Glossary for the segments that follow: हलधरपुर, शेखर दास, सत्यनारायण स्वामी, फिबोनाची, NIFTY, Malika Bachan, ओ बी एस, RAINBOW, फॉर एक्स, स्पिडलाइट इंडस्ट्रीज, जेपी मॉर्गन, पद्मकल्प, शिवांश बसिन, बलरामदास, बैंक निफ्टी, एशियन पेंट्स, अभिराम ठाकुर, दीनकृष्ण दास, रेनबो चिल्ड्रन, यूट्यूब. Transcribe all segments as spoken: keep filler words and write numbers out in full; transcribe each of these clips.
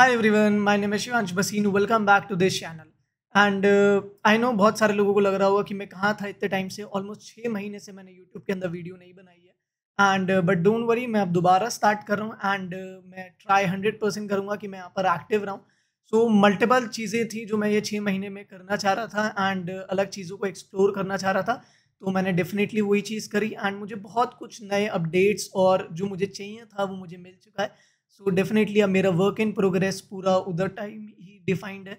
Hi everyone, my name है शिवांश बसिन। Welcome back to this channel. And I know बहुत सारे लोगों को लग रहा होगा कि मैं कहाँ था इतने टाइम से। ऑलमोस्ट छः महीने से मैंने यूट्यूब के अंदर वीडियो नहीं बनाई है। एंड बट डोंट वरी, मैं अब दोबारा स्टार्ट कर रहा हूँ। एंड uh, मैं ट्राई हंड्रेड परसेंट करूँगा कि मैं यहाँ पर एक्टिव रहूँ। सो मल्टीपल चीज़ें थी जो मैं ये छः महीने में करना चाह रहा था एंड uh, अलग चीज़ों को एक्सप्लोर करना चाह रहा था, तो मैंने डेफिनेटली वही चीज़ करी। एंड मुझे बहुत कुछ नए अपडेट्स और जो मुझे चाहिए था वो मुझे मिल चुका है। सो डेफिनेटली अब मेरा वर्क इन प्रोग्रेस पूरा उधर टाइम ही डिफाइंड है।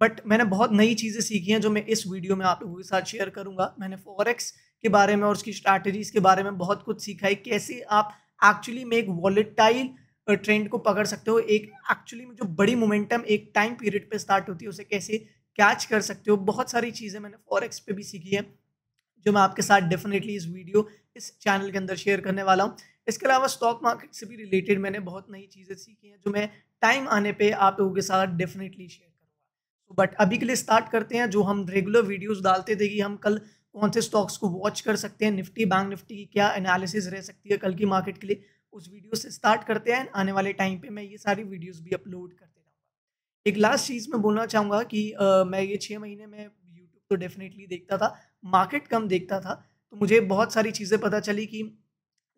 बट मैंने बहुत नई चीज़ें सीखी हैं जो मैं इस वीडियो में आप लोगों के साथ शेयर करूंगा। मैंने फॉर एक्स के बारे में और उसकी स्ट्रैटेजीज़ के बारे में बहुत कुछ सीखा है, कैसे आप एक्चुअली में एक वॉलेटाइल ट्रेंड को पकड़ सकते हो, एक एक्चुअली में जो बड़ी मोमेंटम एक टाइम पीरियड पर स्टार्ट होती है उसे कैसे कैच कर सकते हो। बहुत सारी चीज़ें मैंने फॉर एक्स पे भी सीखी है जो मैं आपके साथ डेफिनेटली इस वीडियो इस चैनल के अंदर शेयर करने वाला हूँ। इसके अलावा स्टॉक मार्केट से भी रिलेटेड मैंने बहुत नई चीज़ें सीखी हैं जो मैं टाइम आने पे आप लोगों के साथ डेफिनेटली शेयर करूँगा। तो बट अभी के लिए स्टार्ट करते हैं जो हम रेगुलर वीडियोस डालते थे कि हम कल कौन से स्टॉक्स को वॉच कर सकते हैं, निफ्टी बैंक निफ्टी की क्या एनालिसिस रह सकती है कल की मार्केट के लिए। उस वीडियो से स्टार्ट करते हैं। आने वाले टाइम पर मैं ये सारी वीडियोज़ भी अपलोड करते रहूँगा। एक लास्ट चीज़ मैं बोलना चाहूँगा कि आ, मैं ये छः महीने में यूट्यूब तो डेफिनेटली देखता था, मार्केट कम देखता था, तो मुझे बहुत सारी चीज़ें पता चली कि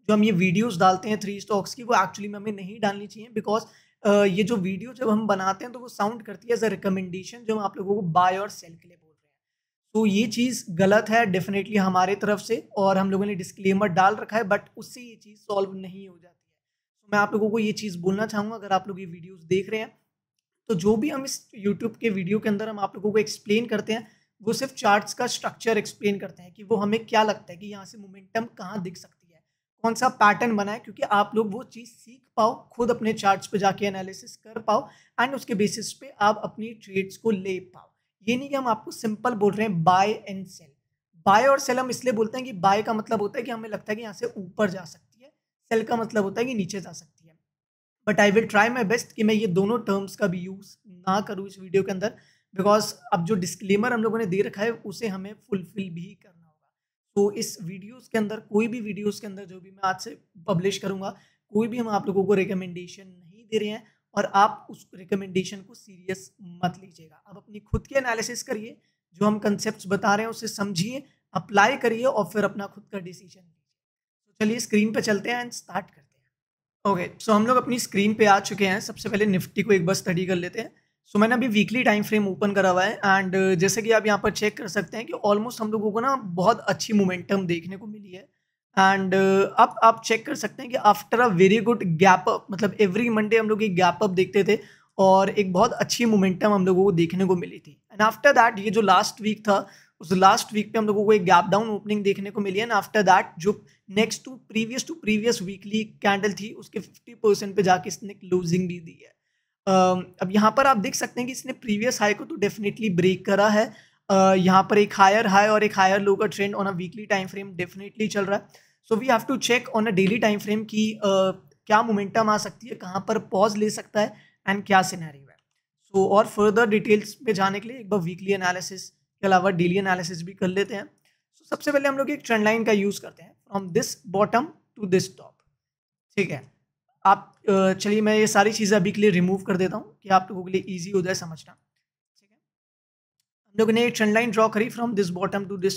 जो हम ये वीडियोस डालते हैं थ्री स्टॉक्स की वो एक्चुअली में हमें नहीं डालनी चाहिए। बिकॉज uh, ये जो वीडियो जब हम बनाते हैं तो वो साउंड करती है एज अ रिकमेंडेशन जो हम आप लोगों को बाय और सेल के लिए बोल रहे हैं। तो ये चीज़ गलत है डेफिनेटली हमारे तरफ से, और हम लोगों ने डिस्क्लेमर डाल रखा है, बट उससे ये चीज़ सॉल्व नहीं हो जाती है। तो मैं आप लोगों को ये चीज़ बोलना चाहूँगा, अगर आप लोग ये वीडियोज़ देख रहे हैं तो जो भी हम इस यूट्यूब के वीडियो के अंदर हम आप लोगों को एक्सप्लेन करते हैं वो सिर्फ चार्ट्स का स्ट्रक्चर एक्सप्लेन करते हैं कि वो हमें क्या लगता है कि यहाँ से मोमेंटम कहाँ दिख सकती है, कौन सा पैटर्न बना है, क्योंकि आप लोग वो चीज़ सीख पाओ, खुद अपने चार्ट्स पे जाके एनालिसिस कर पाओ एंड उसके बेसिस पे आप अपनी ट्रेड्स को ले पाओ। ये नहीं कि हम आपको सिंपल बोल रहे हैं बाय एंड सेल। बाय और सेल हम इसलिए बोलते हैं कि बाय का मतलब होता है कि हमें लगता है कि यहाँ से ऊपर जा सकती है, सेल का मतलब होता है कि नीचे जा सकती है। But I will try my best कि मैं ये दोनों टर्म्स का भी यूज़ ना करूँ इस वीडियो के अंदर, बिकॉज अब जो डिस्क्लेमर हम लोगों ने दे रखा है उसे हमें फुलफिल भी करना। तो इस वीडियोस के अंदर, कोई भी वीडियोस के अंदर जो भी मैं आज से पब्लिश करूँगा, कोई भी हम आप लोगों को रिकमेंडेशन नहीं दे रहे हैं और आप उस रिकमेंडेशन को सीरियस मत लीजिएगा। आप अपनी खुद की एनालिसिस करिए, जो हम कंसेप्ट्स बता रहे हैं उसे समझिए, अप्लाई करिए और फिर अपना खुद का डिसीजन लीजिए। तो चलिए स्क्रीन पर चलते हैं एंड स्टार्ट करते हैं। ओके, सो हम लोग अपनी स्क्रीन पर आ चुके हैं। सबसे पहले निफ्टी को एक बार स्टडी कर लेते हैं। सो so, मैंने अभी वीकली टाइम फ्रेम ओपन करा हुआ है एंड जैसे कि आप यहाँ पर चेक कर सकते हैं कि ऑलमोस्ट हम लोगों को ना बहुत अच्छी मोमेंटम देखने को मिली है। एंड अब आप चेक कर सकते हैं कि after a very good gap up, मतलब एवरी मंडे हम लोग एक गैप अप देखते थे और एक बहुत अच्छी मोमेंटम हम लोगों को देखने को मिली थी। एंड आफ्टर दैट ये जो लास्ट वीक था उस लास्ट वीक पे हम लोगों को एक गैप डाउन ओपनिंग देखने को मिली है। एंड आफ्टर दैट जो next to previous to previous weekly candle थी उसके फिफ्टी परसेंट पर जाके इसने क्लोजिंग भी दी है। Uh, अब यहाँ पर आप देख सकते हैं कि इसने प्रीवियस हाई को तो डेफिनेटली ब्रेक करा है। uh, यहाँ पर एक हायर हाई और एक हायर लो का trend on a weekly time frame definitely चल रहा है। So we have to check on a daily time frame कि uh, क्या मोमेंटम आ सकती है, कहाँ पर पॉज ले सकता है एंड क्या सिनेरियो है। सो so, और फर्दर डिटेल्स पे जाने के लिए एक बार वीकली एनालिसिस के अलावा डेली एनालिसिस भी कर लेते हैं। सो so, सबसे पहले हम लोग एक ट्रेंड लाइन का यूज़ करते हैं, from this bottom to this top. ठीक है, आप चलिए मैं ये सारी चीज़ें अभी के लिए रिमूव कर देता हूँ कि आप लोगों के लिए इजी हो जाए समझना। ठीक है, हम लोगों ने एक ट्रेंड लाइन ड्रॉ करी from this bottom to this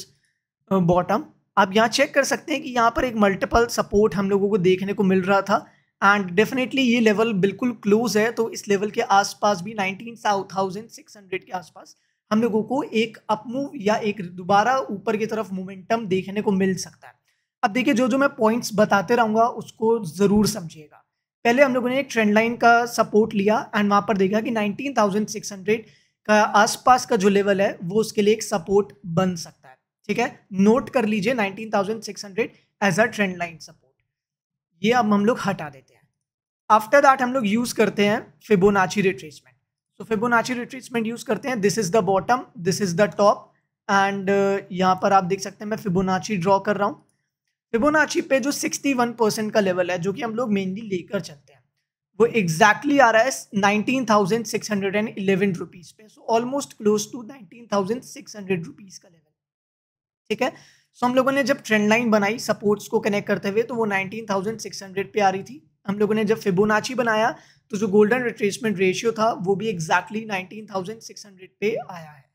bottom. आप यहाँ चेक कर सकते हैं कि यहाँ पर एक मल्टीपल सपोर्ट हम लोगों को देखने को मिल रहा था एंड डेफिनेटली ये लेवल बिल्कुल क्लोज है। तो इस लेवल के आसपास भी नाइनटीन थाउजेंड सिक्स हंड्रेड के आसपास हम लोगों को एक अपमूव या एक दोबारा ऊपर की तरफ मोमेंटम देखने को मिल सकता है। अब देखिए, जो जो मैं पॉइंट्स बताते रहूँगा उसको ज़रूर समझिएगा। पहले हम लोगों ने एक ट्रेंड लाइन का सपोर्ट लिया एंड वहाँ पर देखा कि नाइनटीन थाउजेंड सिक्स हंड्रेड का आसपास का जो लेवल है वो उसके लिए एक सपोर्ट बन सकता है। ठीक है, नोट कर लीजिए nineteen thousand six hundred as a trend line support. ये अब हम लोग हटा देते हैं। आफ्टर दैट हम लोग यूज़ करते हैं फिबोनाची रिट्रेसमेंट। तो फिबोनाची रिट्रेसमेंट यूज़ करते हैं। This is the bottom, this is the top and यहाँ पर आप देख सकते हैं मैं फिबोनाची ड्रॉ कर रहा हूँ। फिबोनाची पे जो सिक्सटी वन परसेंट का लेवल है जो कि हम लोग मेनली लेकर चलते हैं वो एग्जैक्टली exactly आ रहा है nineteen thousand six hundred eleven rupees पे। So almost close to nineteen thousand six hundred rupees का लेवल। ठीक है, सो so, हम लोगों ने जब ट्रेंड लाइन बनाई सपोर्ट्स को कनेक्ट करते हुए तो वो नाइनटीन थाउजेंड सिक्स हंड्रेड पे आ रही थी। हम लोगों ने जब फिबोनाची बनाया तो जो गोल्डन रिट्रेसमेंट रेशियो था वो भी exactly nineteen thousand six hundred पे आया है।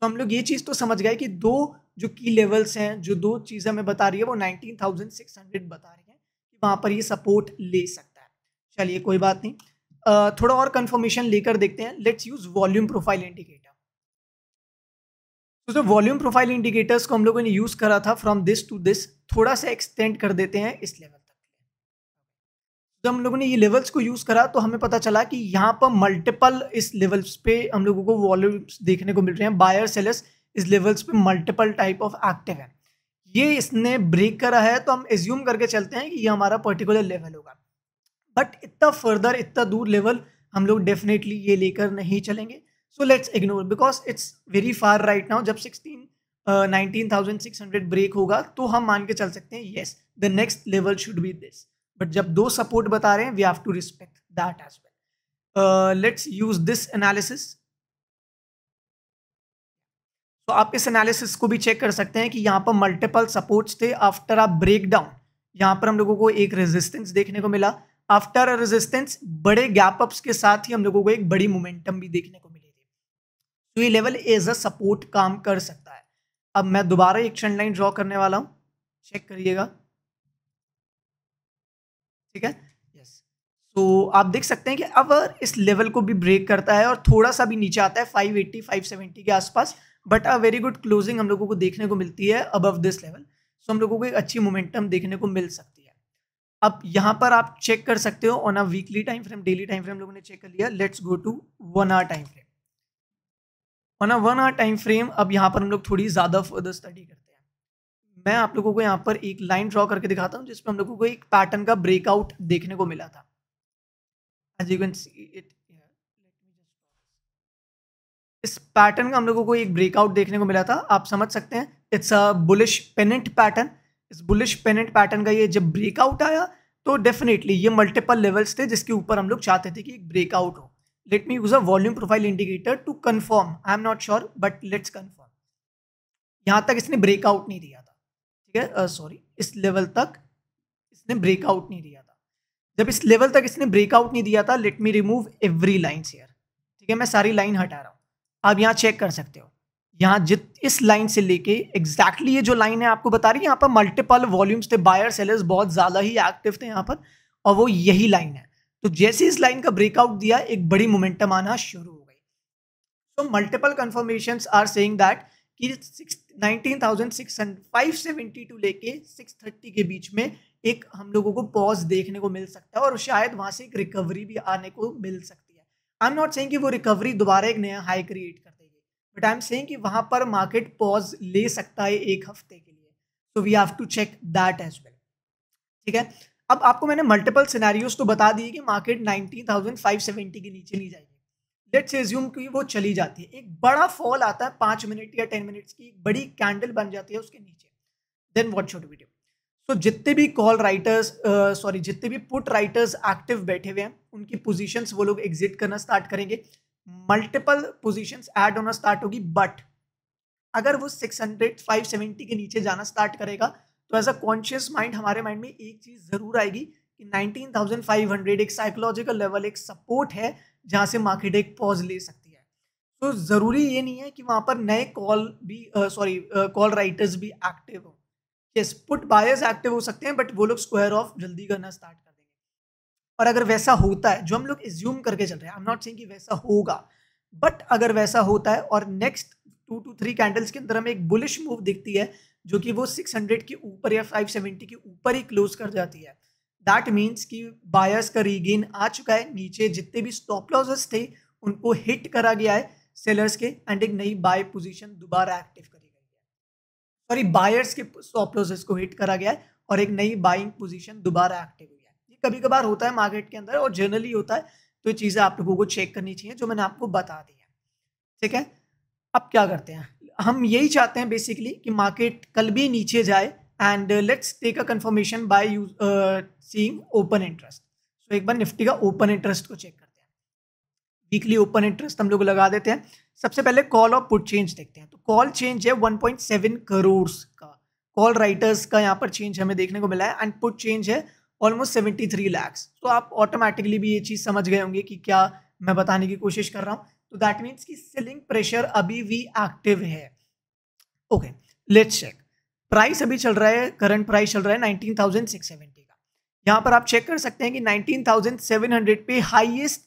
तो हम लोग ये चीज़ तो समझ गए कि दो जो की लेवल्स हैं, जो दो चीज़ें हमें बता रही है वो नाइनटीन थाउजेंड सिक्स हंड्रेड बता रही है कि वहाँ पर ये सपोर्ट ले सकता है। चलिए कोई बात नहीं, uh, थोड़ा और कंफर्मेशन लेकर देखते हैं। Let's use volume profile indicator. तो जो वॉल्यूम प्रोफाइल इंडिकेटर्स को हम लोगों ने यूज़ करा था फ्रॉम दिस टू दिस, थोड़ा सा एक्सटेंड कर देते हैं इस लेवल तक। जब हम लोगों ने ये लेवल्स को यूज़ करा तो हमें पता चला कि यहाँ पर मल्टीपल इस लेवल्स पे हम लोगों को वॉल्यूम्स देखने को मिल रहे हैं। बायर सेलर्स इस लेवल्स पे मल्टीपल टाइप ऑफ एक्टिव है। ये इसने ब्रेक करा है तो हम एज्यूम करके चलते हैं कि ये हमारा पर्टिकुलर लेवल होगा, बट इतना फर्दर इतना दूर लेवल हम लोग डेफिनेटली ये लेकर नहीं चलेंगे। So let's ignore because it's very far right now. जब sixteen nineteen thousand six hundred break होगा तो हम मान के चल सकते हैं yes the next level should be this, but जब दो सपोर्ट बता रहे हैं we have to respect that as well. Let's use this analysis. तो आप इस एनालिसिस को भी चेक कर सकते हैं कि यहाँ पर मल्टीपल सपोर्ट्स थे। आफ्टर अ ब्रेक डाउन यहाँ पर हम लोगों को एक रेजिस्टेंस देखने को मिला। आफ्टर अ रेजिस्टेंस बड़े गैप अप्स के साथ ही हम लोगों को एक बड़ी मोमेंटम भी देखने को मिली थी। तो ये लेवल एज अ सपोर्ट काम कर सकता है। अब मैं दोबारा एक ट्रेंड लाइन ड्रॉ करने वाला हूँ, चेक करिएगा। ठीक है, यस। तो आप देख सकते हैं कि अब इस लेवल को भी ब्रेक करता है और थोड़ा सा भी नीचे आता है फाइव एट्टी फाइव सेवेंटी के आसपास, but a very good closing हम लोगों को देखने को मिलती है अबव दिस लेवल। सो हम लोगों को एक अच्छी मोमेंटम देखने को मिल सकती है। अब यहाँ पर आप चेक कर सकते हो on a weekly time frame, daily time frame लोगों ने चेक कर लिया। Let's go to one hour time frame. On a one hour time frame अब यहाँ पर हम लोग थोड़ी ज़्यादा फर्दर स्टडी करते हैं। मैं आप लोगों को यहाँ पर एक लाइन ड्रॉ करके दिखाता हूँ जिसमें हम लोगों को एक पैटर्न का ब्रेकआउट देखने को मिला था। As you can see it, इस पैटर्न का हम लोगों को एक ब्रेकआउट देखने को मिला था। आप समझ सकते हैं it's a bullish pennant pattern. इस बुलिश पेनेंट पैटर्न का ये जब ब्रेकआउट आया तो डेफिनेटली ये मल्टीपल लेवल्स थे जिसके ऊपर हम लोग चाहते थे कि एक ब्रेकआउट हो। Let me use a volume profile indicator to confirm. I am not sure but let's confirm. यहाँ तक इसने ब्रेकआउट नहीं दिया था, ठीक है, सॉरी uh, इस लेवल तक इसने ब्रेकआउट नहीं दिया था। जब इस लेवल तक इसने ब्रेकआउट नहीं दिया था, let me remove every line here. ठीक है, मैं सारी लाइन हटा रहा हूँ। आप यहाँ चेक कर सकते हो, यहाँ जित इस लाइन से लेके एग्जैक्टली ये जो लाइन है आपको बता रही है यहाँ पर मल्टीपल वॉल्यूम्स थे, बायर सेलर्स बहुत ज़्यादा ही एक्टिव थे यहाँ पर, और वो यही लाइन है। तो जैसे इस लाइन का ब्रेकआउट दिया एक बड़ी मोमेंटम आना शुरू हो गई। So multiple confirmations are saying that कि nineteen thousand five seventy to लेके सिक्स थर्टी के बीच में एक हम लोगों को पॉज देखने को मिल सकता है और शायद वहाँ से एक रिकवरी भी आने को मिल सकती है। आई एम नॉट सेइंग कि वो रिकवरी दोबारा एक नया हाई क्रिएट कर देगी, बट आई एम सेइंग कि वहाँ पर मार्केट पॉज ले सकता है एक हफ्ते के लिए। So we have to check that as well. ठीक है, अब आपको मैंने मल्टीपल सिनेरियोज तो बता दिए कि market nineteen thousand five seventy के नीचे नहीं जाएगी। लेट्स एज्यूम कि वो चली जाती है, एक बड़ा फॉल आता है पाँच मिनट या टेन मिनट्स की, एक बड़ी कैंडल बन जाती है उसके नीचे। Then what should we do? तो जितने भी कॉल राइटर्स सॉरी जितने भी पुट राइटर्स एक्टिव बैठे हुए हैं उनकी पोजीशंस वो लोग एग्जिट करना स्टार्ट करेंगे। मल्टीपल पोजीशंस ऐड होना स्टार्ट होगी, बट अगर वो सिक्स हंड्रेड फाइव सेवेंटी के नीचे जाना स्टार्ट करेगा तो एज अ कॉन्शियस माइंड हमारे माइंड में एक चीज़ ज़रूर आएगी कि नाइनटीन थाउजेंड फाइव हंड्रेड एक साइकोलॉजिकल लेवल, एक सपोर्ट है जहाँ से मार्केट एक पॉज ले सकती है। तो ज़रूरी ये नहीं है कि वहाँ पर नए कॉल भी सॉरी कॉल राइटर्स भी एक्टिव हों। यस, पुट बायर्स एक्टिव हो सकते हैं बट वो लोग स्क्वायर ऑफ जल्दी करना स्टार्ट कर देंगे। और अगर वैसा होता है जो हम लोग एज्यूम करके चल रहे हैं, आई एम नॉट सेइंग कि वैसा होगा, बट अगर वैसा होता है और next two two three candles के अंदर हमें एक बुलिश मूव दिखती है जो कि वो सिक्स हंड्रेड के ऊपर या फाइव सेवेंटी के ऊपर ही क्लोज कर जाती है, दैट मीन्स कि बायर्स का रीगेन आ चुका है। नीचे जितने भी स्टॉप लॉसेस थे उनको हिट करा गया है सेलर्स के, एंड एक नई बाय पोजिशन दोबारा एक्टिव करी, सॉरी बायर्स के स्टॉप लॉसेस को हिट करा गया है और एक नई बाइंग पोजीशन दोबारा एक्टिव हुई है। ये कभी कभार होता है मार्केट के अंदर और जनरली होता है, तो ये चीज़ें आप लोगों को चेक करनी चाहिए जो मैंने आपको बता दी है। ठीक है, अब क्या करते हैं, हम यही चाहते हैं बेसिकली कि मार्केट कल भी नीचे जाए and let's take a confirmation by use seeing open interest. So एक बार निफ्टी का ओपन इंटरेस्ट को चेक करते हैं। वीकली ओपन इंटरेस्ट हम लोग लगा देते हैं। सबसे पहले कॉल और पुट चेंज देखते हैं। तो कॉल चेंज है वन पॉइंट सेवन करोड़ का, कॉल राइटर्स का यहाँ पर चेंज हमें देखने को मिला है, एंड पुट चेंज है ऑलमोस्ट सेवेंटी थ्री लैक्स। तो आप ऑटोमेटिकली भी ये चीज़ समझ गए होंगे कि क्या मैं बताने की कोशिश कर रहा हूँ। तो दैट मीन्स कि सेलिंग प्रेशर अभी भी एक्टिव है। Okay, let's check. प्राइस अभी चल रहा है, करंट प्राइस चल रहा है नाइनटीन थाउजेंड सिक्स सेवेंटी का। यहाँ पर आप चेक कर सकते हैं कि नाइनटीन थाउजेंड सेवन हंड्रेड पे हाईएस्ट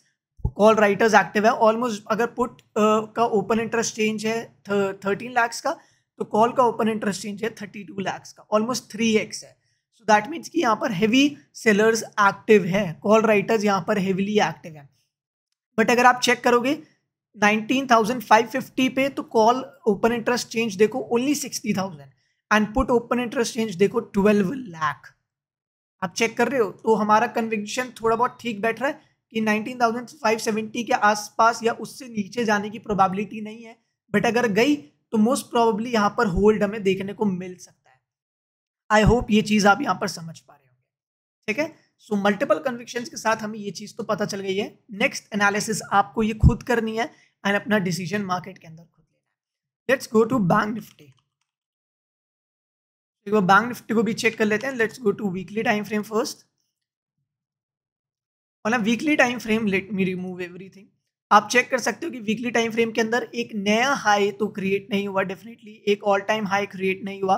कॉल राइटर्स एक्टिव है। ऑलमोस्ट अगर पुट का ओपन इंटरेस्ट चेंज है थर्टीन लैक्स का, तो कॉल का ओपन इंटरेस्ट चेंज है थर्टी टू लैक्स का, ऑलमोस्ट थ्री एक्स है। सो दैट मीन्स कि यहाँ पर हेवी सेलर्स एक्टिव है, कॉल राइटर्स यहाँ पर हेवीली एक्टिव है। बट अगर आप चेक करोगे नाइनटीन थाउजेंड फाइव फिफ्टी पे, तो कॉल ओपन इंटरेस्ट चेंज देखो only sixty thousand, and put open interest change देखो ट्वेल्व लाख। आप चेक कर रहे हो, तो हमारा कन्विक्शन थोड़ा बहुत ठीक बैठ रहा है कि नाइनटीन थाउजेंड फाइव सेवेंटी के आसपास या उससे नीचे जाने की प्रोबेबिलिटी नहीं है। बट अगर गई तो मोस्ट प्रोबेबली यहाँ पर होल्ड हमें देखने को मिल सकता है। आई होप ये चीज़ आप यहाँ पर समझ पा रहे होंगे। ठीक है, सो मल्टीपल कन्विक्शंस के साथ हमें ये चीज़ तो पता चल गई है। नेक्स्ट एनालिसिस आपको ये खुद करनी है एंड अपना डिसीजन मार्केट के अंदर खुद लेना है। Let's go to बैंक निफ्टी। तो बैंक निफ्टी को भी चेक कर लेते हैं। Let's go to weekly time frame first. On a weekly time frame let me remove everything. आप चेक कर सकते हो कि वीकली टाइम फ्रेम के अंदर एक नया हाई तो क्रिएट नहीं हुआ, डेफिनेटली एक ऑल टाइम हाई क्रिएट नहीं हुआ,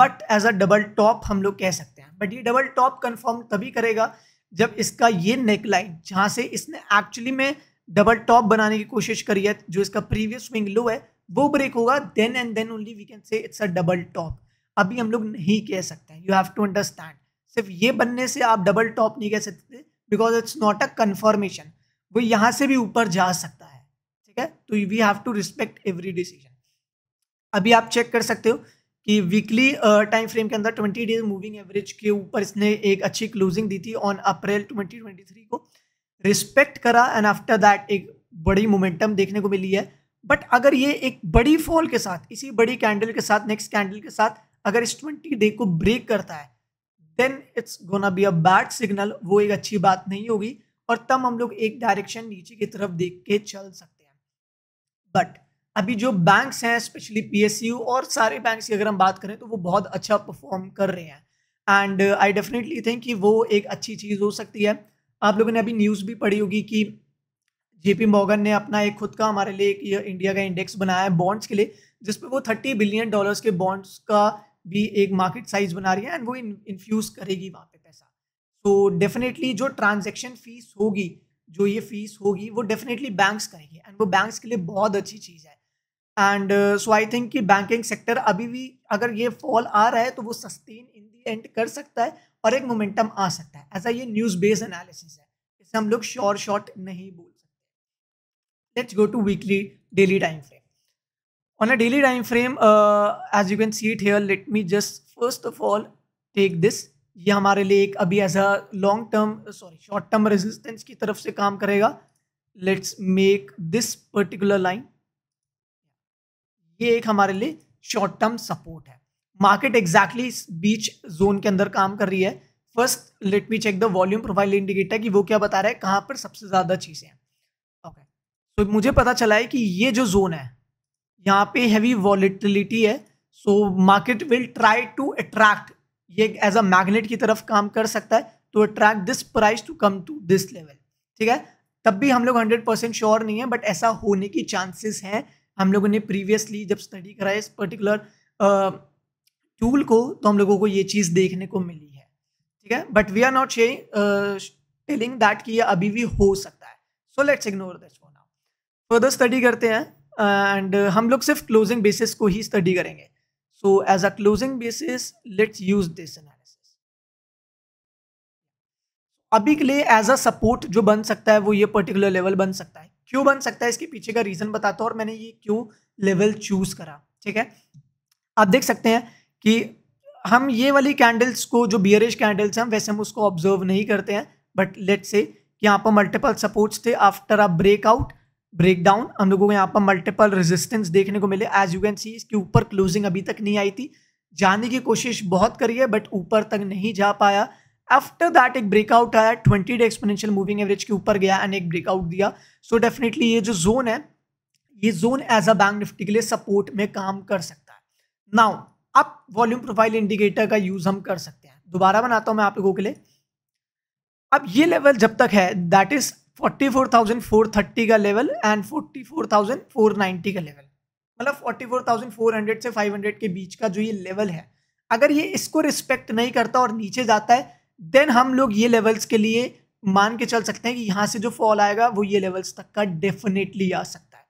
but as a double top हम लोग कह सकते हैं। बट ये डबल टॉप कंफर्म तभी करेगा जब इसका ये नेकलाइन, जहाँ से इसने एक्चुअली में डबल टॉप बनाने की कोशिश करी है, जो इसका प्रीवियस स्विंग लो है, वो ब्रेक होगा। Then and then only we can say it's a double top. अभी हम लोग नहीं कह सकते, यू हैव टू अंडरस्टैंड। सिर्फ ये बनने से आप डबल टॉप नहीं कह सकते, because it's not a confirmation. वो यहाँ से भी ऊपर जा सकता है। ठीक है, तो we have to respect every decision. अभी आप चेक कर सकते हो कि वीकली टाइम फ्रेम के अंदर ट्वेंटी डेज मूविंग एवरेज के ऊपर इसने एक अच्छी क्लोजिंग दी थी on April twenty twenty three को, रिस्पेक्ट करा, एंड आफ्टर दैट एक बड़ी मोमेंटम देखने को मिली है। बट अगर ये एक बड़ी फॉल के साथ, इसी बड़ी कैंडल के साथ, नेक्स्ट कैंडल के साथ अगर इस ट्वेंटी डे को ब्रेक करता है, then it's gonna be a bad signal. वो एक अच्छी बात नहीं होगी, और तब हम लोग एक डायरेक्शन नीचे की तरफ देख के चल सकते हैं। बट अभी जो बैंक्स हैं, स्पेशली पीएसयू और सारे बैंक्स की अगर हम बात करें, तो वो बहुत अच्छा परफॉर्म कर रहे हैं, एंड आई डेफिनेटली थिंक कि वो एक अच्छी चीज़ हो सकती है। आप लोगों ने अभी न्यूज़ भी पढ़ी होगी कि जेपी मॉर्गन ने अपना एक खुद का, हमारे लिए एक इंडिया का इंडेक्स बनाया है बॉन्ड्स के लिए, जिसपे वो थर्टी बिलियन डॉलर्स के बॉन्ड्स का भी एक मार्केट साइज बना रही है, एंड वो इन्फ्यूज़ करेगी वहाँ पे पैसा। तो डेफिनेटली जो ट्रांजेक्शन फीस होगी, जो ये फीस होगी, वो डेफिनेटली बैंक्स करेंगे, एंड वो बैंक्स के लिए बहुत अच्छी चीज़ है। एंड सो आई थिंक कि बैंकिंग सेक्टर अभी भी अगर ये फॉल आ रहा है, तो वो सस्टेन इन दी एंड कर सकता है और एक मोमेंटम आ सकता है। ऐसा ये न्यूज़ बेस्ड एनालिसिस है, इसे हम लोग शॉर्ट शॉर्ट नहीं बोल सकते। Let's go to weekly daily time frame. On a daily time frame as you can see it here, let me just first of all take this. ये हमारे लिए एक अभी as a long term sorry short term resistance की तरफ से काम करेगा। Let's make this particular line, ये एक हमारे लिए शॉर्ट टर्म सपोर्ट है। मार्केट एग्जैक्टली इस बीच जोन के अंदर काम कर रही है। First let me check the volume profile indicator कि वो क्या बता रहा है, कहाँ पर सबसे ज़्यादा चीज़ें हैं। ओके, सो मुझे पता चला है कि ये जो जोन है, यहाँ पे हैवी वॉलिटिलिटी है। So market will try to attract, ये एज अ मैग्नेट की तरफ काम कर सकता है, to attract this price to come to this level. ठीक है, तब भी हम लोग हंड्रेड परसेंट श्योर नहीं है, बट ऐसा होने की चांसेस हैं। हम लोगों ने प्रीवियसली जब स्टडी कराया इस पर्टिकुलर टूल को, तो हम लोगों को ये चीज़ देखने को मिली है। ठीक है, but we are not saying telling that कि ये अभी भी हो सकता है। So let's ignore that for now, further study करते हैं, एंड uh, हम लोग सिर्फ क्लोजिंग बेसिस को ही स्टडी करेंगे। So as a closing basis let's use this analysis. अभी के लिए एज अ सपोर्ट जो बन सकता है, वो ये पर्टिकुलर लेवल बन सकता है। क्यों बन सकता है, इसके पीछे का रीज़न बताता हूँ, और मैंने ये क्यों लेवल चूज़ करा। ठीक है, आप देख सकते हैं कि हम ये वाली कैंडल्स को, जो बियरिश कैंडल्स हैं, वैसे हम उसको ऑब्जर्व नहीं करते हैं। बट लेट्स से यहाँ पर मल्टीपल सपोर्ट्स थे, आफ्टर अ ब्रेकआउट ब्रेकडाउन हम लोगों को यहाँ पर मल्टीपल रेजिस्टेंस देखने को मिले। एज यू कैन सी, इसके ऊपर क्लोजिंग अभी तक नहीं आई थी, जाने की कोशिश बहुत करी है बट ऊपर तक नहीं जा पाया। आफ्टर दैट एक ब्रेकआउट आया, twenty day exponential moving average के ऊपर गया एंड एक ब्रेकआउट दिया। सो so डेफिनेटली ये जो जोन है, ये zone as a बैंक निफ्टी के लिए सपोर्ट में काम कर सकता है। नाउ अब वॉल्यूम प्रोफाइल इंडिकेटर का यूज़ हम कर सकते हैं। दोबारा बनाता हूँ मैं आप लोगों के लिए। अब ये लेवल जब तक है that is forty four thousand four thirty का level and forty four thousand four ninety का लेवल, मतलब forty four thousand four hundred से फाइव हंड्रेड के बीच का जो ये लेवल है, अगर ये इसको रिस्पेक्ट नहीं करता और नीचे जाता है देन हम लोग ये लेवल्स के लिए मान के चल सकते हैं कि यहाँ से जो फॉल आएगा वो ये लेवल्स तक का डेफिनेटली आ सकता है,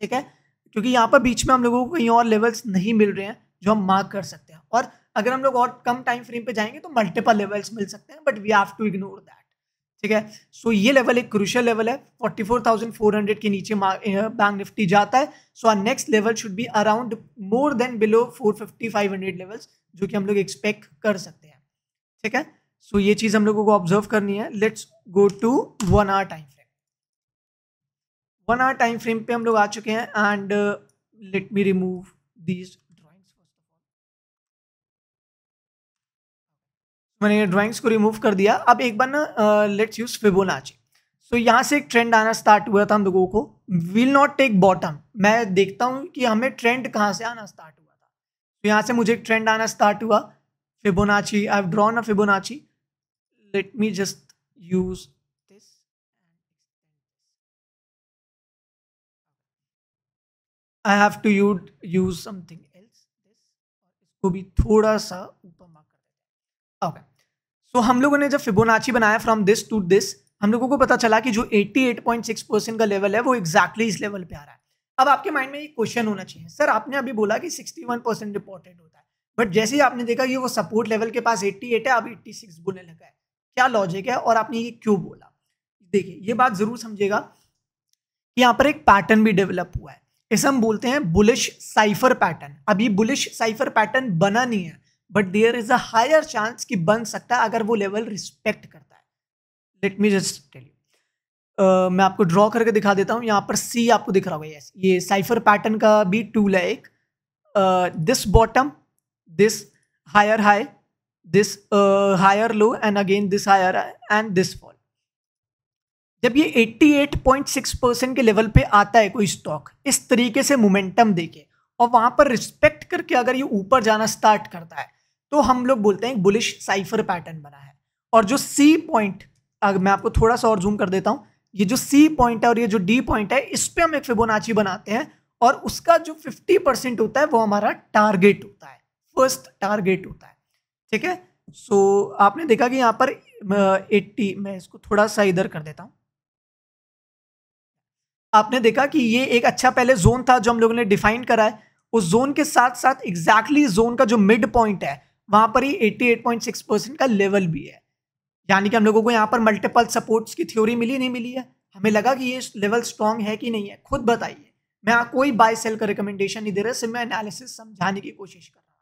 ठीक है, क्योंकि यहाँ पर बीच में हम लोगों को कहीं और लेवल्स नहीं मिल रहे हैं जो हम मार्क कर सकते हैं। और अगर हम लोग और कम टाइम फ्रेम पे जाएंगे तो मल्टीपल लेवल्स मिल सकते हैं, but we have to ignore that, ठीक है। सो so, ये लेवल एक क्रूशियल लेवल है, forty four thousand four hundred के नीचे बैंक निफ्टी जाता है so our next level should be around more than below four fifty five hundred levels जो कि हम लोग एक्सपेक्ट कर सकते हैं, ठीक है। सो so, ये चीज़ हम लोगों को ऑब्जर्व करनी है। Let's go to one hour time frame. One hour time frame पे हम लोग आ चुके हैं and let me remove these drawings. मैंने ड्राइंग्स को रिमूव कर दिया। अब एक बार ना लेट्स यूज फिबोनाची। सो यहाँ से एक ट्रेंड आना स्टार्ट हुआ था हम लोगों को, विल नॉट टेक बॉटम। मैं देखता हूँ कि हमें ट्रेंड कहाँ से आना स्टार्ट हुआ था। तो so, यहाँ से मुझे एक ट्रेंड आना स्टार्ट हुआ फिबोनाची। I have drawn a फिबोनाची, let me just use this. I have to use use something else, इसको भी थोड़ा सा ऊपर मार्क कर देते हैं। ओके, सो हम लोगों ने जब फिबोनाची बनाया फ्रॉम दिस टू दिस, हम लोगों को पता चला कि जो eighty eight point six percent का लेवल है वो एग्जैक्टली exactly इस लेवल पे आ रहा है। अब आपके माइंड में ये क्वेश्चन होना चाहिए, सर आपने अभी बोला कि सिक्सटी वन परसेंट रिपोर्टेड होता है, बट जैसे ही आपने देखा कि वो सपोर्ट लेवल के पास एट्टी एट है, अब एट्टी सिक्स बोलने लगा है, क्या लॉजिक है और आपने ये क्यों बोला? देखिए, ये बात ज़रूर समझेगा कि यहाँ पर एक पैटर्न भी डेवलप हुआ है, इसे हम बोलते हैं बुलिश साइफर पैटर्न। अब ये बुलिश साइफर पैटर्न बना नहीं है, but there is a higher chance कि बन सकता है अगर वो लेवल रिस्पेक्ट करता है। Let me just tell you, मैं आपको ड्रॉ करके दिखा देता हूँ। यहाँ पर सी आपको दिख रहा होगा, यस, ये साइफर पैटर्न का भी टूल है एक। This bottom, this higher high, this uh, higher low and again this higher high and this fall। जब ये eighty eight point six percent के लेवल पे आता है कोई स्टॉक इस तरीके से मोमेंटम देके और वहाँ पर रिस्पेक्ट करके अगर ये ऊपर जाना स्टार्ट करता है तो हम लोग बोलते हैं बुलिश साइफर पैटर्न बना है। और जो सी पॉइंट, अगर मैं आपको थोड़ा सा और जूम कर देता हूँ, ये जो सी पॉइंट है और ये जो डी पॉइंट है, इस पर हम एक फिबोनाची बनाते हैं और उसका जो फिफ्टी परसेंट होता है वो हमारा टारगेट होता है, फर्स्ट टारगेट होता है, ठीक है। सो so, आपने देखा कि यहाँ पर एट्टी, मैं इसको थोड़ा सा इधर कर देता हूँ। आपने देखा कि ये एक अच्छा पहले जोन था जो हम लोगों ने डिफाइन करा है, उस जोन के साथ साथ एग्जैक्टली जोन का जो मिड पॉइंट है वहाँ पर ही eighty eight point six percent का लेवल भी है, यानी कि हम लोगों को यहाँ पर मल्टीपल सपोर्ट्स की थ्योरी मिली नहीं मिली है, हमें लगा कि ये लेवल स्ट्रांग है कि नहीं है। खुद बताइए, मैं यहाँ कोई बाय सेल का रिकमेंडेशन नहीं दे रहा, सिर्फ मैं एनालिसिस समझाने की कोशिश कर रहा हूँ।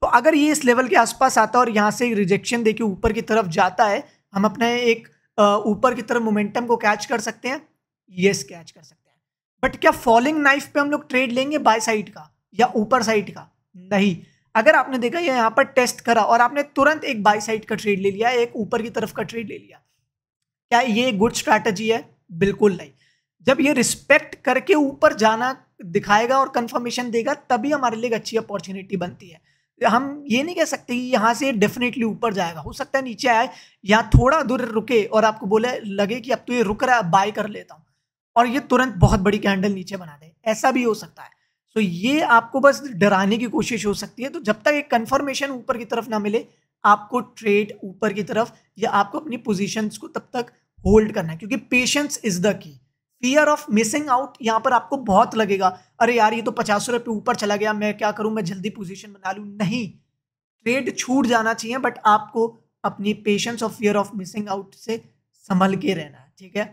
तो अगर ये इस लेवल के आसपास आता है और यहाँ से रिजेक्शन देके ऊपर की तरफ जाता है, हम अपने एक ऊपर की तरफ मोमेंटम को कैच कर सकते हैं, यस कैच कर सकते हैं। बट क्या फॉलिंग नाइफ पे हम लोग ट्रेड लेंगे बाय साइड का या ऊपर साइड का? नहीं। अगर आपने देखा ये यहाँ पर टेस्ट करा और आपने तुरंत एक बाय साइड का ट्रेड ले लिया, एक ऊपर की तरफ का ट्रेड ले लिया, क्या ये गुड स्ट्रैटेजी है? बिल्कुल नहीं। जब ये रिस्पेक्ट करके ऊपर जाना दिखाएगा और कन्फर्मेशन देगा तभी हमारे लिए अच्छी अपॉर्चुनिटी बनती है। हम ये नहीं कह सकते कि यहाँ से डेफिनेटली ऊपर जाएगा, हो सकता है नीचे आए या थोड़ा दूर रुके और आपको बोले लगे कि अब तो ये रुक रहा है, बाय कर लेता हूँ, और ये तुरंत बहुत बड़ी कैंडल नीचे बना दे, ऐसा भी हो सकता है। तो ये आपको बस डराने की कोशिश हो सकती है। तो जब तक एक कन्फर्मेशन ऊपर की तरफ ना मिले, आपको ट्रेड ऊपर की तरफ या आपको अपनी पोजिशंस को तब तक होल्ड करना है, क्योंकि patience is the key. Fear of missing out यहाँ पर आपको बहुत लगेगा, अरे यार ये तो पचास रुपये ऊपर चला गया, मैं क्या करूँ, मैं जल्दी पोजीशन बना लूँ। नहीं, ट्रेड छूट जाना चाहिए, बट आपको अपनी पेशेंस और फियर ऑफ मिसिंग आउट से संभल के रहना है, ठीक है।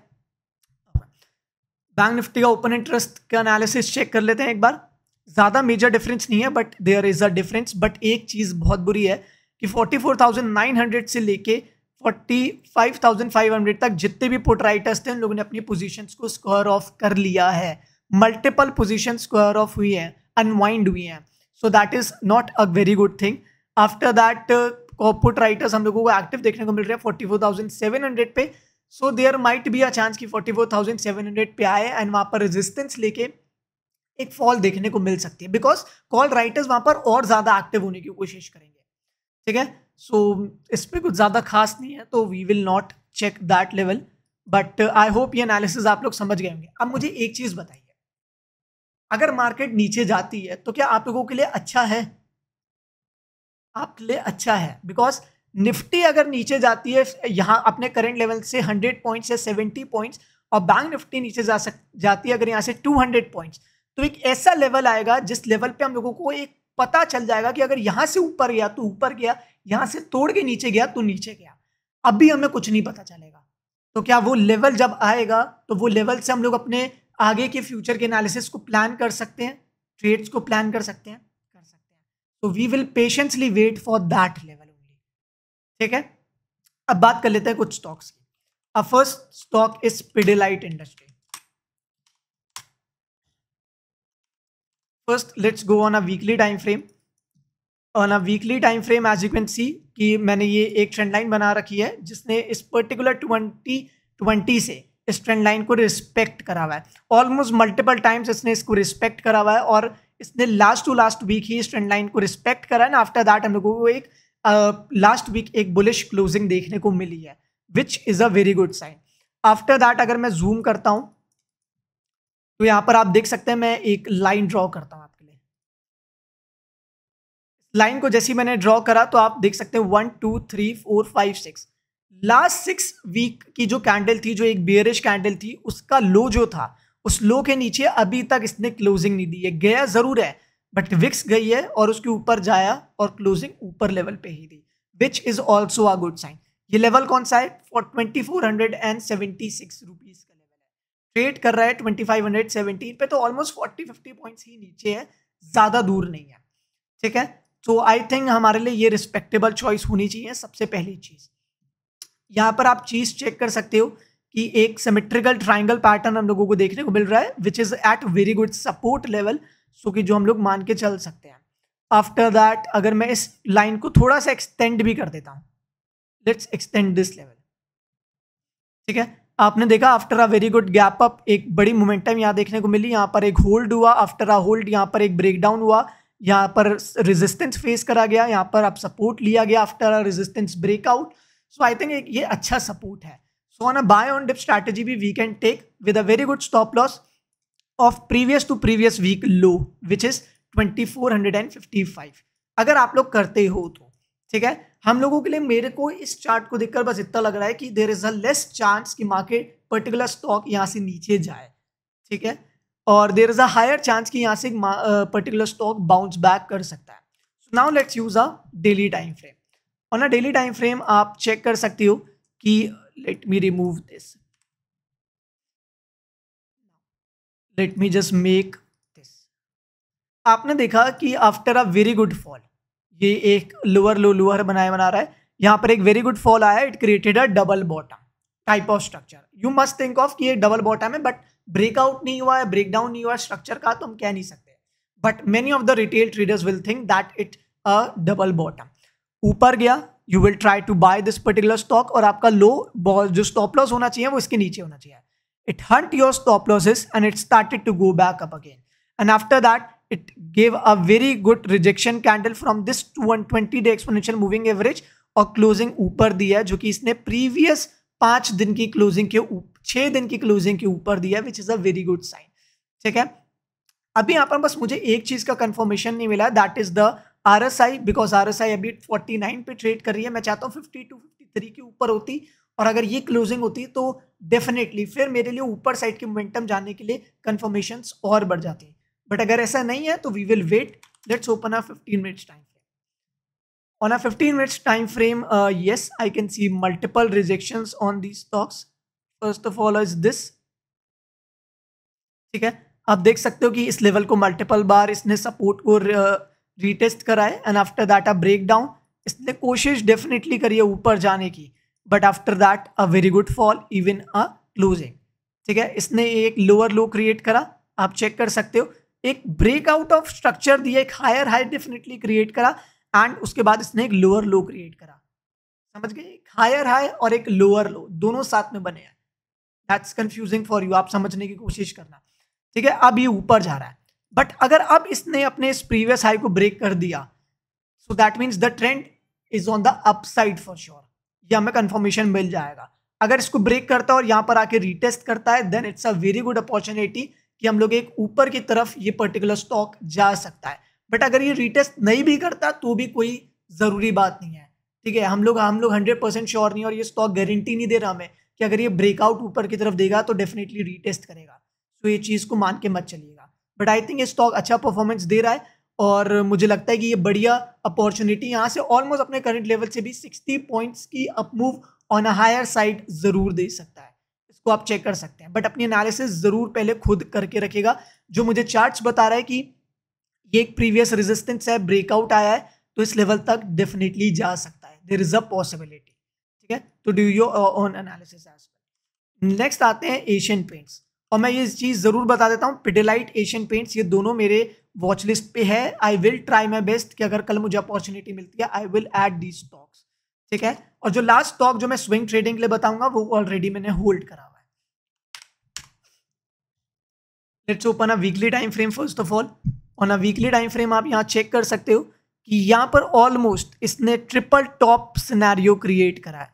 बैंक निफ्टी का ओपन इंटरेस्ट का एनालिसिस चेक कर लेते हैं एक बार। ज़्यादा मेजर डिफरेंस नहीं है, but there is a difference. But एक चीज़ बहुत बुरी है कि forty four thousand nine hundred से लेके forty five thousand five hundred तक जितने भी पुट राइटर्स थे उन लोगों ने अपनी पोजीशंस को स्क्वायर ऑफ कर लिया है। मल्टीपल पोजीशंस स्क्वायर ऑफ हुई हैं, अनवाइंड हुई हैं, so that is not a very good thing. After that put writers हम लोगों को एक्टिव देखने को मिल रहे हैं forty four thousand seven hundred पे, so there might be a chance कि forty four thousand seven hundred पे आए एंड वहाँ पर रेजिस्टेंस लेके एक फॉल देखने को मिल सकती है, बिकॉज कॉल राइटर्स वहाँ पर और ज़्यादा एक्टिव होने की कोशिश करेंगे, ठीक है। सो so, इस पर कुछ ज़्यादा खास नहीं है, तो तो we will not check that level, but I hope ये एनालिसिस आप लोग समझ गए होंगे। अब मुझे एक चीज़ बताइए, अगर मार्केट नीचे जाती है तो क्या आप लोगों के लिए अच्छा है? आपके लिए अच्छा है, बिकॉज निफ्टी अगर नीचे जाती है यहाँ अपने करंट लेवल से हंड्रेड पॉइंट्स या सेवेंटी पॉइंट्स और बैंक निफ्टी नीचे जा सक जाती है अगर यहाँ से टू हंड्रेड पॉइंट्स, तो एक ऐसा लेवल आएगा जिस लेवल पे हम लोगों को एक पता चल जाएगा कि अगर यहाँ से ऊपर गया तो ऊपर गया, यहाँ से तोड़ के नीचे गया तो नीचे गया। अभी हमें कुछ नहीं पता चलेगा, तो क्या वो लेवल जब आएगा तो वो लेवल से हम लोग अपने आगे के फ्यूचर के एनालिसिस को प्लान कर सकते हैं, ट्रेड्स को प्लान कर सकते हैं कर सकते हैं तो we will patiently wait for that level only. ठीक है, अब बात कर लेते हैं कुछ स्टॉक्स की। अब first stock is स्पिडलाइट इंडस्ट्रीज। First, let's go on a weekly time frame. On a weekly time frame, as you can see, कि मैंने ये एक ट्रेंड लाइन बना रखी है जिसने इस पर्टिकुलर ट्वेंटी ट्वेंटी से इस ट्रेंड लाइन को रिस्पेक्ट करा हुआ है। ऑलमोस्ट मल्टीपल टाइम्स इसने इसको रिस्पेक्ट करा हुआ है और इसने लास्ट टू लास्ट वीक ही इस ट्रेंड लाइन को रिस्पेक्ट करा है ना। आफ्टर दैट हम लोगों को एक लास्ट uh, वीक एक बुलिश क्लोजिंग देखने को मिली है, which is a very good sign. After that अगर मैं जूम करता हूँ तो यहाँ पर आप देख सकते हैं, मैं एक लाइन ड्रॉ करता हूँ आपके लिए। लाइन को जैसे ही मैंने ड्रॉ करा तो आप देख सकते हैं one two three four five six, last six week की जो कैंडल थी, जो एक बेयरिश कैंडल थी, उसका लो जो था उस लो के नीचे अभी तक इसने क्लोजिंग नहीं दी है। गया जरूर है बट विक्स गई है और उसके ऊपर जाया और क्लोजिंग ऊपर लेवल पे ही दी, which is also a good sign. ये लेवल कौन सा है? For twenty four hundred and seventy six rupees का ट्रेड कर रहा है ट्वेंटी फाइव सेवेंटीन पे, तो ऑलमोस्ट फोर्टी फिफ्टी पॉइंट्स ही नीचे है, ज़्यादा दूर नहीं है। ठीक है, तो आई थिंक हमारे लिए ये रिस्पेक्टेबल चॉइस होनी चाहिए। सबसे पहली चीज़ यहाँ पर आप चीज़ चेक कर सकते हो कि एक सिमेट्रिकल ट्राइंगल पैटर्न हम लोगों को देखने को मिल रहा है, which is at very good support level, so कि जो हम लोग मान के चल सकते हैं। आफ्टर दैट अगर मैं इस लाइन को थोड़ा सा एक्सटेंड भी कर देता हूँ, लेट्स एक्सटेंड दिस लेवल। ठीक है, आपने देखा after a very good gap up एक बड़ी मोमेंटम यहाँ देखने को मिली, यहाँ पर एक होल्ड हुआ, आफ्टर अ होल्ड यहाँ पर एक ब्रेकडाउन हुआ, यहाँ पर रेजिस्टेंस फेस करा गया, यहाँ पर अब सपोर्ट लिया गया after a resistance breakout. So I think ये अच्छा सपोर्ट है। So on a buy on dip strategy भी we can take with a very good stop loss of previous to previous week low, which is twenty four fifty five, अगर आप लोग करते हो तो। ठीक है, हम लोगों के लिए, मेरे को इस चार्ट को देखकर बस इतना लग रहा है कि there is a less chance कि मार्केट पर्टिकुलर स्टॉक यहाँ से नीचे जाए। ठीक है, और there is a higher chance कि यहाँ से पर्टिकुलर स्टॉक बाउंस बैक कर सकता है। So now let's use a daily time frame. On a daily time frame आप चेक कर सकते हो कि let me remove this, let me just make this. आपने देखा कि after a very good fall ये एक लोअर लो लोअर बनाया बना रहा है, यहाँ पर एक वेरी गुड फॉल आया, it created a double bottom type of structure. You must think of कि ये डबल बॉटम है बट ब्रेकआउट नहीं हुआ है, ब्रेकडाउन नहीं हुआ है स्ट्रक्चर का, तो हम कह नहीं सकते। But many of the retail traders will think that it a double bottom, ऊपर गया, you will try to buy this particular stock और आपका लो बॉल जो स्टॉप लॉस होना चाहिए वो इसके नीचे होना चाहिए। It hunt your stop losses and it started to go back up again and after that it gave a very good rejection candle from this one twenty day exponential moving average और closing ऊपर दिया जो कि इसने previous पाँच दिन की closing के ऊपर, छः दिन की closing के ऊपर दिया, which is a very good sign। ठीक है, अभी यहाँ पर बस मुझे एक चीज़ का confirmation नहीं मिला, that is the R S I, because R S I अभी फोर्टी नाइन पे trade कर रही है। मैं चाहता हूँ फिफ्टी टू फिफ्टी थ्री के ऊपर होती और अगर ये क्लोजिंग होती तो डेफिनेटली फिर मेरे लिए ऊपर साइड की मोमेंटम जाने के लिए कन्फर्मेशंस और बढ़ जाती, बट अगर ऐसा नहीं है तो we will wait. Let's open a fifteen minutes time frame. On a fifteen minutes time frame, yes I can see multiple rejections on these stocks. First of all is this. ठीक है, आप देख सकते हो कि इस लेवल को multiple बार इसने सपोर्ट को रीटेस्ट करा है and after that a breakdown, इसने कोशिश डेफिनेटली करी है ऊपर जाने की but after that a very good fall even a closing. ठीक है, इसने एक लोअर लो क्रिएट करा, आप चेक कर सकते हो, एक ब्रेकआउट ऑफ स्ट्रक्चर दिया, एक हायर हाई डेफिनेटली क्रिएट करा एंड उसके बाद इसने एक लोअर लो क्रिएट करा। समझ गए, एक हायर हाई और एक लोअर लो दोनों साथ में बने हैं। दैट्स कंफ्यूजिंग फॉर यू, आप समझने की कोशिश करना। ठीक है, अब ये ऊपर जा रहा है बट अगर अब इसने अपने इस प्रीवियस हाई को ब्रेक कर दिया so that means the trend is on the upside for sure. ये हमें कंफर्मेशन मिल जाएगा। अगर इसको ब्रेक करता है और यहाँ पर आके रीटेस्ट करता है then it's a very good opportunity कि हम लोग एक ऊपर की तरफ ये पर्टिकुलर स्टॉक जा सकता है। बट अगर ये रीटेस्ट नहीं भी करता तो भी कोई ज़रूरी बात नहीं है, ठीक है। हम लोग हम लोग हंड्रेड परसेंट श्योर नहीं और ये स्टॉक गारंटी नहीं दे रहा हमें कि अगर ये ब्रेकआउट ऊपर की तरफ देगा तो डेफिनेटली रीटेस्ट करेगा, तो ये चीज़ को मान के मत चलिएगा। बट आई थिंक ये स्टॉक अच्छा परफॉर्मेंस दे रहा है और मुझे लगता है कि ये बढ़िया अपॉर्चुनिटी यहाँ से ऑलमोस्ट अपने करंट लेवल से भी सिक्सटी पॉइंट्स की upmove on a higher side ज़रूर दे सकता है। इसको आप चेक कर सकते हैं, बट अपनी एनालिसिस ज़रूर पहले खुद करके रखेगा। जो मुझे चार्ट्स बता रहा है कि ये एक प्रीवियस रेजिस्टेंस है, ब्रेकआउट आया है तो इस लेवल तक डेफिनेटली जा सकता है, देयर इज़ अ पॉसिबिलिटी, ठीक है। तो do your own analysis as well. Next आते हैं एशियन पेंट्स, और मैं ये चीज़ ज़रूर बता देता हूँ, स्पिडलाइट, एशियन पेंट्स ये दोनों मेरे वॉच लिस्ट पे है। I will try my best कि अगर कल मुझे अपॉर्चुनिटी मिलती है I will add the stocks, ठीक है। और जो लास्ट स्टॉक जो मैं स्विंग ट्रेडिंग के लिए बताऊंगा वो ऑलरेडी मैंने होल्ड करा हुआ है। Let's open a weekly time frame. First of all on a weekly time frame आप यहाँ चेक कर सकते हो कि यहाँ पर ऑलमोस्ट इसने ट्रिपल टॉप सिनेरियो क्रिएट करा है।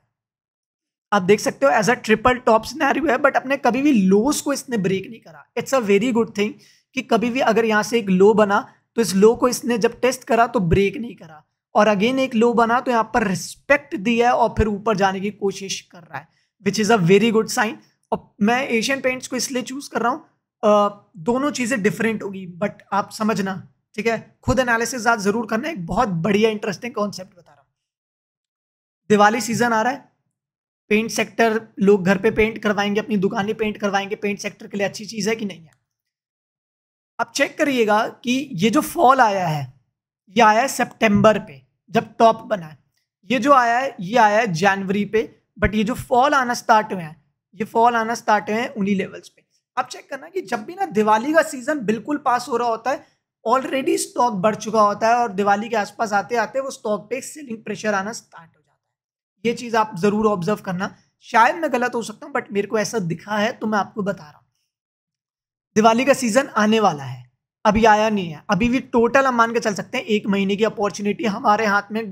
आप देख सकते हो as a triple top scenario है, बट अपने कभी भी लोस को इसने ब्रेक नहीं करा। It's a very good thing कि कभी भी अगर यहाँ से एक लो बना तो इस लो को इसने जब टेस्ट करा तो ब्रेक नहीं करा, और अगेन एक लो बना तो यहाँ पर रिस्पेक्ट दिया है और फिर ऊपर जाने की कोशिश कर रहा है, which is a very good sign. और मैं एशियन पेंट्स को इसलिए चूज़ कर रहा हूँ, दोनों चीज़ें डिफरेंट होगी बट आप समझना, ठीक है, खुद एनालिसिस आज ज़रूर करना। एक बहुत बढ़िया इंटरेस्टिंग कॉन्सेप्ट बता रहा हूँ। दिवाली सीजन आ रहा है, पेंट सेक्टर, लोग घर पे पेंट करवाएंगे, अपनी दुकानें पेंट करवाएंगे, पेंट सेक्टर के लिए अच्छी चीज़ है कि नहीं है। आप चेक करिएगा कि ये जो फॉल आया है ये आया है सितंबर पे जब टॉप बना है, ये जो आया है ये आया है जनवरी पे, बट ये जो फॉल आना स्टार्ट हुए हैं ये फॉल आना स्टार्ट हुए हैं उन्हीं लेवल्स पे। आप चेक करना कि जब भी ना दिवाली का सीज़न बिल्कुल पास हो रहा होता है ऑलरेडी स्टॉक बढ़ चुका होता है और दिवाली के आसपास आते आते वो स्टॉक पे सेलिंग प्रेशर आना स्टार्ट हो जाता है। ये चीज़ आप ज़रूर ऑब्जर्व करना। शायद मैं गलत हो सकता हूँ बट मेरे को ऐसा दिखा है तो मैं आपको बता रहा हूँ। दिवाली का सीज़न आने वाला है, अभी आया नहीं है, अभी भी टोटल हम मान के चल सकते हैं एक महीने की अपॉर्चुनिटी हमारे हाथ में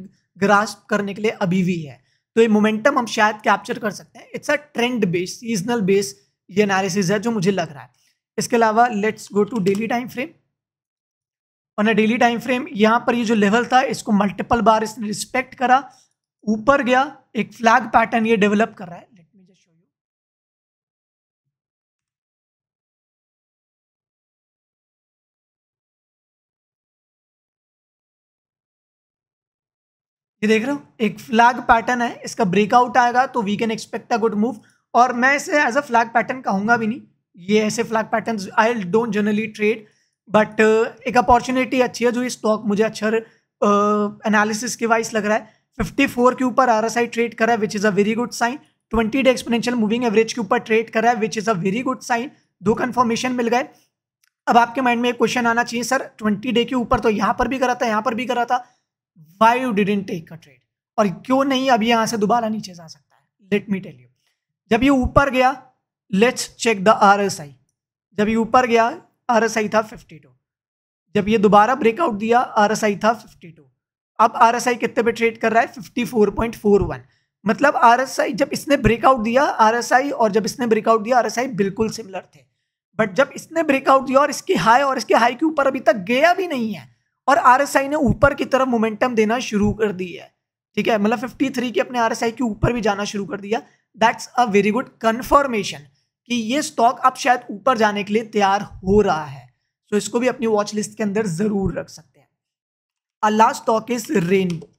ग्रास्प करने के लिए अभी भी है, तो ये मोमेंटम हम शायद कैप्चर कर सकते हैं। It's a trend based, seasonal based ये एनालिसिस है जो मुझे लग रहा है। इसके अलावा let's go to daily time frame. On a daily time frame यहाँ पर ये जो लेवल था इसको मल्टीपल बार इसने रिस्पेक्ट करा, ऊपर गया, एक फ्लैग पैटर्न ये डेवलप कर रहा है। ये देख रहे हो एक फ्लैग पैटर्न है, इसका ब्रेकआउट आएगा तो we can expect a good move. और मैं इसे एज अ फ्लैग पैटर्न कहूँगा भी नहीं, ये ऐसे flag pattern I don't generally trade, but एक अपॉर्चुनिटी अच्छी है जो ये स्टॉक मुझे अच्छा एनालिसिस के वाइज लग रहा है। फिफ्टी फोर के ऊपर आर एस आई ट्रेड करा है which is a very good sign, twenty day exponential moving average के ऊपर ट्रेड करा है which is a very good sign. दो कन्फर्मेशन मिल गए। अब आपके माइंड में एक क्वेश्चन आना चाहिए, सर ट्वेंटी डे के ऊपर तो यहाँ पर भी करा था, यहाँ पर भी करा था, Why you didn't take a trade? और क्यों नहीं अभी यहाँ से दोबारा नीचे जा सकता है। लेट मी टेल यू, जब ये ऊपर गया, let's check the R S I, जब ये ऊपर गया आर एस आई था फिफ्टी टू, जब ये दोबारा ब्रेकआउट दिया आर एस आई था फिफ्टी टू। अब आर एस आई कितने पे ट्रेड कर रहा है? Fifty four point four one. मतलब आर एस आई जब इसने ब्रेकआउट दिया आर एस आई और जब इसने ब्रेकआउट दिया आर एस आई बिल्कुल सिमिलर थे, बट जब इसने ब्रेकआउट दिया और इसकी हाई और इसके हाई के ऊपर अभी तक गया भी नहीं है और आरएसआई ने ऊपर की तरफ मोमेंटम देना शुरू कर दी है, ठीक है, मतलब फिफ्टी थ्री के अपने आरएसआई के ऊपर भी जाना शुरू कर दिया। That's a very good confirmation कि ये स्टॉक अब शायद ऊपर जाने के लिए तैयार हो रहा है, तो इसको भी अपनी वॉच लिस्ट के अंदर ज़रूर रख सकते हैं। और last stock is Rainbow,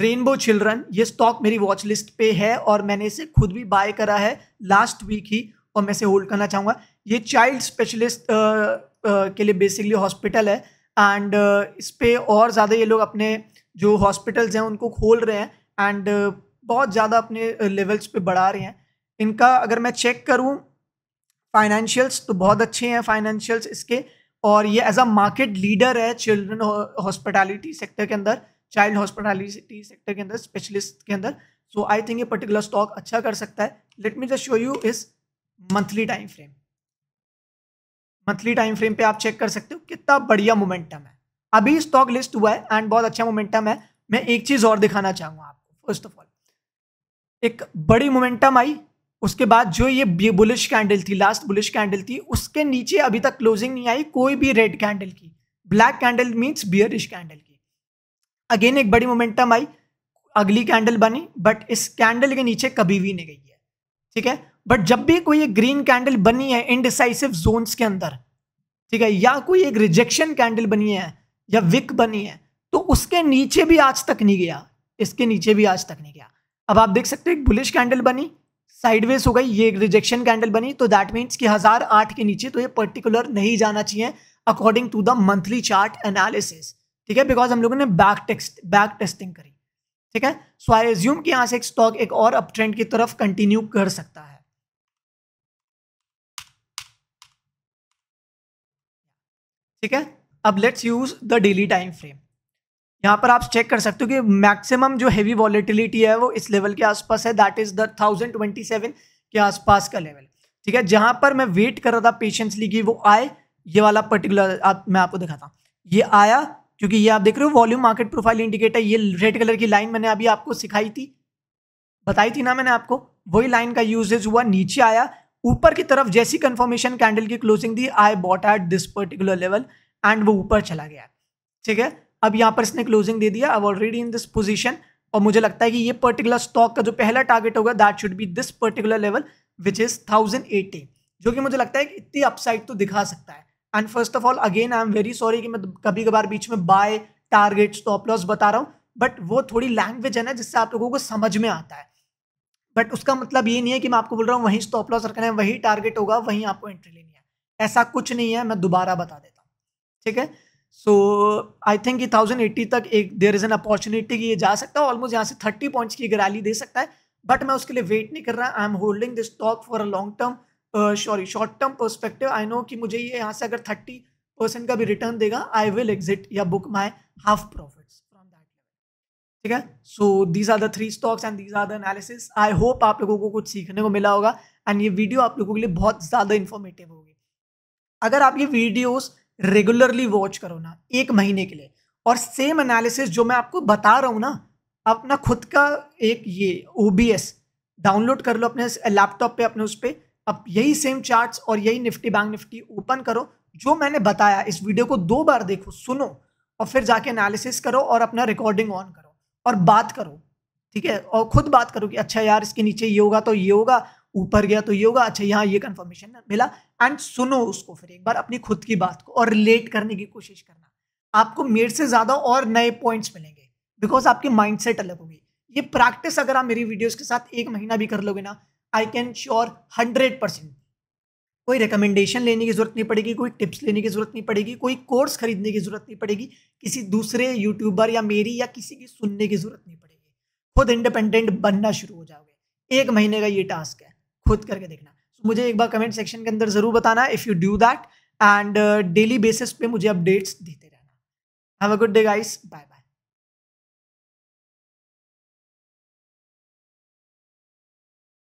रेनबो चिल्ड्रन। ये स्टॉक मेरी वॉच लिस्ट पे है और मैंने इसे खुद भी बाय करा है लास्ट वीक ही और मैं इसे होल्ड करना चाहूँगा। ये चाइल्ड स्पेशलिस्ट के लिए बेसिकली हॉस्पिटल है एंड uh, इस पर और ज़्यादा ये लोग अपने जो हॉस्पिटल्स हैं उनको खोल रहे हैं एंड uh, बहुत ज़्यादा अपने लेवल्स uh, पे बढ़ा रहे हैं। इनका अगर मैं चेक करूँ फाइनेंशियल्स तो बहुत अच्छे हैं फाइनेंशियल्स इसके, और ये एज अ मार्केट लीडर है चिल्ड्रन हॉस्पिटैलिटी सेक्टर के अंदर, चाइल्ड हॉस्पिटैलिटी सेक्टर के अंदर, स्पेशलिस्ट के अंदर। सो आई थिंक ये पर्टिकुलर स्टॉक अच्छा कर सकता है। Let me just show you इस monthly time frame. Monthly time frame पे आप चेक कर सकते हो कितना बढ़िया मोमेंटम है, अभी स्टॉक लिस्ट हुआ है एंड बहुत अच्छा मोमेंटम है। मैं एक चीज़ और दिखाना चाहूँगा आपको। फर्स्ट ऑफ ऑल एक बड़ी मोमेंटम आई, उसके बाद जो ये बुलिश कैंडल थी, लास्ट बुलिश कैंडल थी, उसके नीचे अभी तक क्लोजिंग नहीं आई कोई भी रेड कैंडल की। Black candle means bearish candle की। अगेन एक बड़ी मोमेंटम आई, अगली कैंडल बनी, बट इस कैंडल के नीचे कभी भी नहीं गई है, ठीक है। बट जब भी कोई एक ग्रीन कैंडल बनी है इनडिसाइसिव जोन्स के अंदर, ठीक है, या कोई एक रिजेक्शन कैंडल बनी है या विक बनी है, तो उसके नीचे भी आज तक नहीं गया, इसके नीचे भी आज तक नहीं गया। अब आप देख सकते हो एक बुलिश कैंडल बनी, साइडवेज हो गई, ये एक रिजेक्शन कैंडल बनी, तो दैट मीन्स कि हजार आठ के नीचे तो ये पर्टिकुलर नहीं जाना चाहिए according to the monthly chart analysis, ठीक है, बिकॉज हम लोगों ने बैक टेस्ट बैक टेस्टिंग करी, ठीक है। सो आई एज्यूम कि यहाँ से एक स्टॉक एक और अप ट्रेंड की तरफ कंटिन्यू कर सकता है। ठीक है, अब let's use the daily time frame. यहाँ पर आप चेक कर सकते हो कि मैक्सिमम जो हैवी वॉलेटिलिटी है वो इस लेवल के आसपास है, that is the thousand twenty seven के आसपास का लेवल, ठीक है, जहाँ पर मैं वेट कर रहा था पेशेंसली कि वो आए। ये वाला पर्टिकुलर आप मैं आपको दिखाता हूँ, ये आया, क्योंकि ये आप देख रहे हो वॉल्यूम मार्केट प्रोफाइल इंडिकेटर, ये रेड कलर की लाइन मैंने अभी आपको सिखाई थी, बताई थी ना मैंने आपको, वही लाइन का यूजेज हुआ, नीचे आया, ऊपर की तरफ जैसी कंफर्मेशन कैंडल की क्लोजिंग दी, I bought at this particular level and वो ऊपर चला गया, ठीक है। अब यहाँ पर इसने क्लोजिंग दे दिया, I already in this position, और मुझे लगता है कि ये पर्टिकुलर स्टॉक का जो पहला टारगेट होगा that should be this particular level which is thousand eighty, जो कि मुझे लगता है कि इतनी अपसाइड तो दिखा सकता है। And first of all again I am very sorry कि मैं कभी कभार बीच में बाय टारगेट स्टॉप लॉस बता रहा हूँ, बट वो थोड़ी लैंग्वेज है ना जिससे आप लोगों को समझ में आता है, बट उसका मतलब ये नहीं है कि मैं आपको बोल रहा हूँ वहीं स्टॉप लॉस रखना है, वही टारगेट होगा, वहीं आपको एंट्री लेनी है, ऐसा कुछ नहीं है, मैं दोबारा बता देता हूँ, ठीक है। सो आई थिंक ये थाउजेंड एट्टी तक एक देयर इज एन अपॉर्चुनिटी कि ये जा सकता है, ऑलमोस्ट यहाँ से थर्टी पॉइंट्स की रैली दे सकता है, बट मैं उसके लिए वेट नहीं कर रहा, I am holding this stock for a long term sorry short term perspective. I know कि मुझे ये यहाँ से अगर थर्टी परसेंट का भी रिटर्न देगा आई विल एग्जिट या book my half profits from that, ठीक है। So these are the three stocks and these are the analysis. I hope आप लोगों को कुछ सीखने को मिला होगा एंड ये वीडियो आप लोगों के लिए बहुत ज़्यादा इन्फॉर्मेटिव होगी। अगर आप ये वीडियोज़ रेगुलरली वॉच करो ना एक महीने के लिए, और सेम एनालिसिस जो मैं आपको बता रहा हूँ ना, अपना खुद का एक ये ओ बी एस डाउनलोड कर लो अपने लैपटॉप पे, अपने उस पर अब यही सेम चार्ट्स और यही निफ्टी बैंक निफ्टी ओपन करो जो मैंने बताया। इस वीडियो को दो बार देखो, सुनो और फिर जाके एनालिसिस करो और अपना रिकॉर्डिंग ऑन करो और बात करो, ठीक है, और खुद बात करो कि अच्छा यार इसके नीचे ये होगा तो ये होगा, ऊपर गया तो ये होगा, अच्छा यहाँ ये कंफर्मेशन मिला, एंड सुनो उसको फिर एक बार अपनी खुद की बात को और रिलेट करने की कोशिश करना। आपको मेरे से ज़्यादा और नए पॉइंट्स मिलेंगे बिकॉज आपकी माइंडसेट अलग होगी। ये प्रैक्टिस अगर आप मेरी वीडियोस के साथ एक महीना भी कर लोगे ना, I can sure hundred percent, कोई रिकमेंडेशन लेने की ज़रूरत नहीं पड़ेगी, कोई टिप्स लेने की ज़रूरत नहीं पड़ेगी, कोई कोर्स खरीदने की ज़रूरत नहीं पड़ेगी, किसी दूसरे यूट्यूबर या मेरी या किसी की सुनने की ज़रूरत नहीं पड़ेगी। खुद इंडिपेंडेंट बनना शुरू हो जाओगे, एक महीने का ये टास्क है, खुद करके देखना। so, मुझे एक बार कमेंट सेक्शन के अंदर ज़रूर बताना if you do that, and daily basis पे मुझे अपडेट्स देते रहना। Have a good day guys, bye.